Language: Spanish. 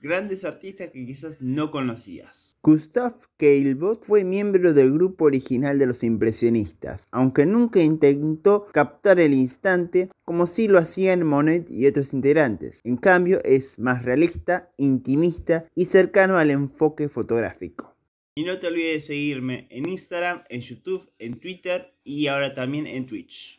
grandes artistas que quizás no conocías. Gustave Caillebotte fue miembro del grupo original de los impresionistas, aunque nunca intentó captar el instante como si lo hacían Monet y otros integrantes. En cambio, es más realista, intimista y cercano al enfoque fotográfico. Y no te olvides de seguirme en Instagram, en YouTube, en Twitter y ahora también en Twitch.